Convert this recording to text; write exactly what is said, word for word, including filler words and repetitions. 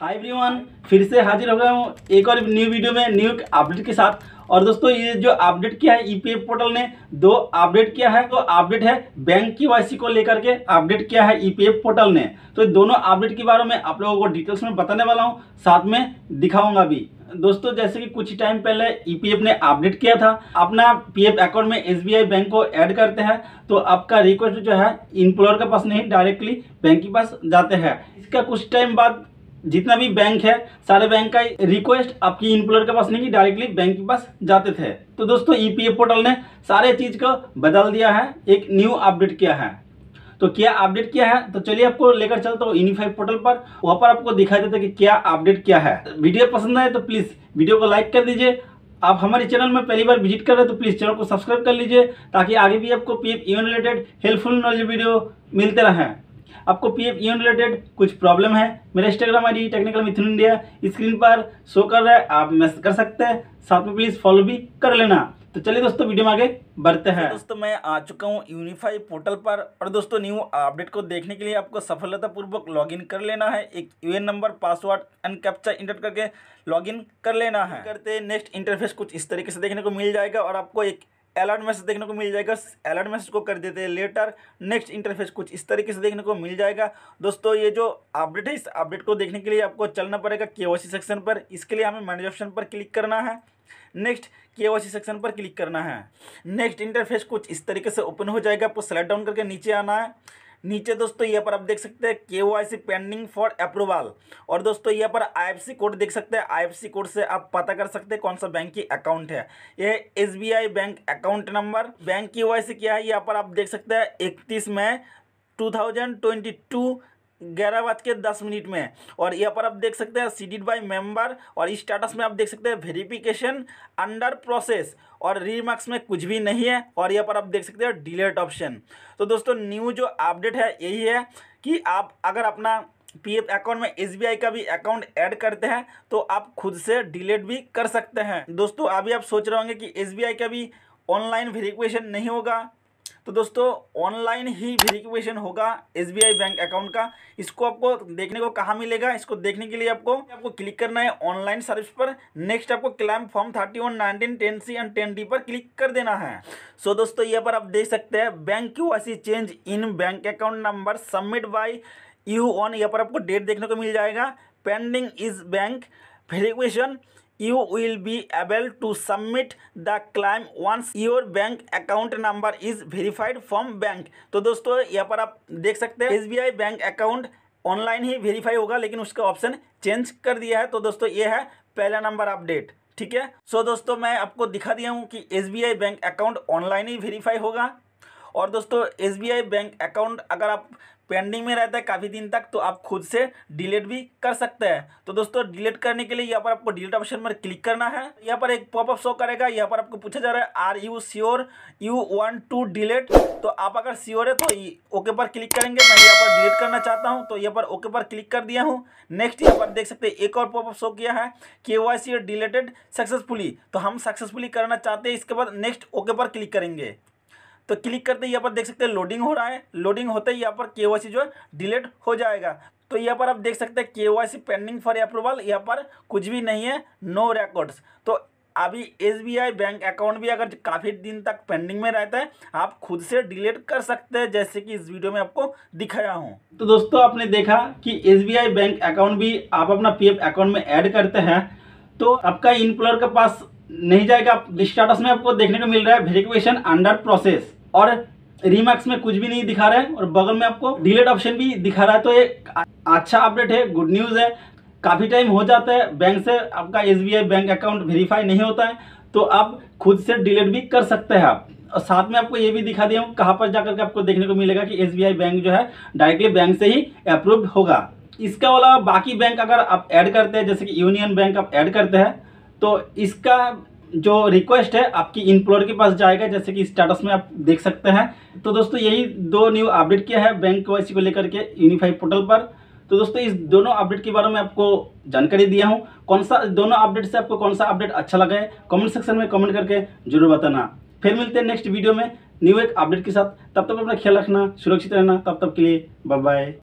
Hi everyone, फिर से हाजिर हो गया हूँ एक और न्यू वीडियो में न्यू अपडेट के साथ। और दोस्तों ये जो अपडेट किया है ईपीएफ पोर्टल ने दो अपडेट किया है। तो अपडेट है बैंक केवाईसी को लेकर के अपडेट किया है ईपीएफ पोर्टल ने। तो दोनों अपडेट के बारे में आप लोगों को डिटेल्स में बताने वाला हूँ, साथ में दिखाऊंगा भी। दोस्तों जैसे कि कुछ टाइम पहले ईपीएफ ने अपडेट किया था, अपना पीएफ अकाउंट में एसबीआई बैंक को ऐड करते हैं तो आपका रिक्वेस्ट जो है इम्प्लॉयर के पास नहीं, डायरेक्टली बैंक के पास जाते हैं। इसका कुछ टाइम बाद जितना भी बैंक है सारे बैंक का रिक्वेस्ट आपकी इम्प्लॉयर के पास नहीं कि डायरेक्टली बैंक के पास जाते थे। तो दोस्तों ईपीएफ पोर्टल ने सारे चीज़ को बदल दिया है, एक न्यू अपडेट किया है। तो क्या अपडेट किया है तो चलिए आपको लेकर चलता हूँ यूनिफाइड पोर्टल पर, वहाँ पर आपको दिखाई देता है कि क्या अपडेट किया है। वीडियो पसंद आए तो प्लीज़ वीडियो को लाइक कर दीजिए। आप हमारे चैनल में पहली बार विजिट कर रहे हैं तो प्लीज़ चैनल को सब्सक्राइब कर लीजिए, ताकि आगे भी आपको P F union related helpful knowledge video मिलते रहें। आपको पीएफ यूनियन रिलेटेड कुछ प्रॉब्लम है, मेरा Instagram ID technical Mithun India screen पर शो कर रहा है, आप मैसेज कर सकते हैं, साथ में प्लीज़ फॉलो भी कर लेना। तो चलिए दोस्तों वीडियो में आगे बढ़ते हैं। दोस्तों मैं आ चुका हूँ यूनिफाई पोर्टल पर, और दोस्तों न्यू अपडेट को देखने के लिए आपको सफलतापूर्वक लॉगिन कर लेना है। एक UAN number, password and captcha enter करके लॉगिन कर लेना है। करते नेक्स्ट इंटरफेस कुछ इस तरीके से देखने को मिल जाएगा, और आपको एक अलर्ट मैसेज देखने को मिल जाएगा। अलर्ट मैसेज को कर देते हैं लेटर। नेक्स्ट इंटरफेस कुछ इस तरीके से देखने को मिल जाएगा। दोस्तों ये जो अपडेट है, इस अपडेट को देखने के लिए आपको चलना पड़ेगा केवाईसी सेक्शन पर। इसके लिए हमें मैनेज ऑप्शन पर क्लिक करना है, नेक्स्ट केवाईसी सेक्शन पर क्लिक करना है। नेक्स्ट इंटरफेस कुछ इस तरीके से ओपन हो जाएगा, आपको स्लाइड डाउन करके नीचे आना है। नीचे दोस्तों यहाँ पर आप देख सकते हैं केवाईसी पेंडिंग फॉर अप्रूवल, और दोस्तों यहाँ पर आईएफएससी कोड देख सकते हैं। आईएफएससी कोड से आप पता कर सकते हैं कौन सा बैंक की अकाउंट है। यह SBI bank account number. Bank KYC क्या है यहाँ पर आप देख सकते हैं इकतीस मई दो हज़ार बाईस ग्यारह बज के दस मिनट में। और यहाँ पर आप देख सकते हैं सीडेड बाय मेंबर, और स्टेटस में आप देख सकते हैं वेरिफिकेशन अंडर प्रोसेस, और रिमार्क्स में कुछ भी नहीं है। और यहाँ पर आप देख सकते हैं डिलीट ऑप्शन। तो दोस्तों न्यू जो अपडेट है यही है कि आप अगर अपना पीएफ अकाउंट में एसबीआई का भी अकाउंट ऐड करते हैं तो आप खुद से डिलीट भी कर सकते हैं। दोस्तों अभी आप सोच रहे होंगे कि एसबीआई का भी ऑनलाइन वेरिफिकेशन नहीं होगा, तो दोस्तों ऑनलाइन ही वेरिफिकेशन होगा एसबीआई बैंक अकाउंट का। इसको आपको देखने को कहाँ मिलेगा, इसको देखने के लिए आपको आपको क्लिक करना है ऑनलाइन सर्विस पर। नेक्स्ट आपको claim form thirty one nineteen ten C and ten D पर क्लिक कर देना है। सो so, दोस्तों यहाँ पर आप देख सकते हैं bank KYC change in bank account number submit by you on. यहाँ पर आपको डेट देखने को मिल जाएगा, pending is bank verification, you will be able to submit the claim once your bank account number is verified from bank। तो दोस्तों यहाँ पर आप देख सकते हैं एसबीआई बैंक अकाउंट ऑनलाइन ही वेरीफाई होगा, लेकिन उसका ऑप्शन चेंज कर दिया है। तो दोस्तों ये है पहला नंबर अपडेट, ठीक है। सो so दोस्तों मैं आपको दिखा दिया हूँ कि एसबीआई बैंक अकाउंट ऑनलाइन ही वेरीफाई होगा। और दोस्तों एसबीआई बैंक अकाउंट अगर आप पेंडिंग में रहता है काफ़ी दिन तक तो आप खुद से डिलीट भी कर सकते हैं। तो दोस्तों डिलीट करने के लिए यहाँ पर आपको डिलीट ऑप्शन पर क्लिक करना है। यहाँ पर एक पॉपअप शो करेगा, यहाँ पर आपको पूछा जा रहा है are you sure you want to delete. तो आप अगर श्योर है तो ओके पर क्लिक करेंगे। मैं यहाँ पर डिलीट करना चाहता हूँ तो यहाँ पर ओके पर क्लिक कर दिया हूँ। नेक्स्ट यहाँ पर देख सकते हैं एक और पॉपअप शो किया है, केवाईसी डिलीटेड सक्सेसफुली। तो हम सक्सेसफुली करना चाहते हैं, इसके बाद नेक्स्ट ओके पर क्लिक करेंगे। तो क्लिक करते ही यहाँ पर देख सकते हैं लोडिंग हो रहा है। लोडिंग होते ही यहाँ पर केवाईसी जो है डिलीट हो जाएगा। तो यहाँ पर आप देख सकते हैं केवाईसी पेंडिंग फॉर अप्रूवल, यहाँ पर कुछ भी नहीं है, नो रिकॉर्ड्स। तो अभी एसबीआई बैंक अकाउंट भी अगर काफ़ी दिन तक पेंडिंग में रहता है आप खुद से डिलीट कर सकते हैं, जैसे कि इस वीडियो में आपको दिखाया हूँ। तो दोस्तों आपने देखा कि एसबीआई बैंक अकाउंट भी आप अपना पीएफ अकाउंट में ऐड करते हैं तो आपका इम्प्लॉयर के पास नहीं जाएगा। स्टेटस में आपको देखने को मिल रहा है वेरिफिकेशन अंडर प्रोसेस, और रिमार्क्स में कुछ भी नहीं दिखा रहा है, और बगल में आपको डिलीट ऑप्शन भी दिखा रहा है। तो ये अच्छा अपडेट है, गुड न्यूज़ है। काफ़ी टाइम हो जाता है बैंक से आपका एसबीआई बैंक अकाउंट वेरीफाई नहीं होता है, तो आप खुद से डिलीट भी कर सकते हैं आप। और साथ में आपको ये भी दिखा दिया हूँ कहाँ पर जाकर के आपको देखने को मिलेगा कि एसबीआई बैंक जो है डायरेक्टली बैंक से ही अप्रूव्ड होगा। इसका अलावा बाकी बैंक अगर आप ऐड करते हैं, जैसे कि यूनियन बैंक आप ऐड करते हैं, तो इसका जो रिक्वेस्ट है आपकी इम्प्लॉयर के पास जाएगा, जैसे कि स्टेटस में आप देख सकते हैं। तो दोस्तों यही दो न्यू अपडेट किया है बैंक केवाईसी को लेकर के यूनिफाइड पोर्टल पर। तो दोस्तों इस दोनों अपडेट के बारे में आपको जानकारी दिया हूँ। कौन सा दोनों अपडेट से आपको कौन सा अपडेट अच्छा लगा है कमेंट सेक्शन में कमेंट करके जरूर बताना। फिर मिलते हैं नेक्स्ट वीडियो में न्यू एक अपडेट के साथ। तब तक अपना ख्याल रखना, सुरक्षित रहना। तब तक के लिए बाय बाय।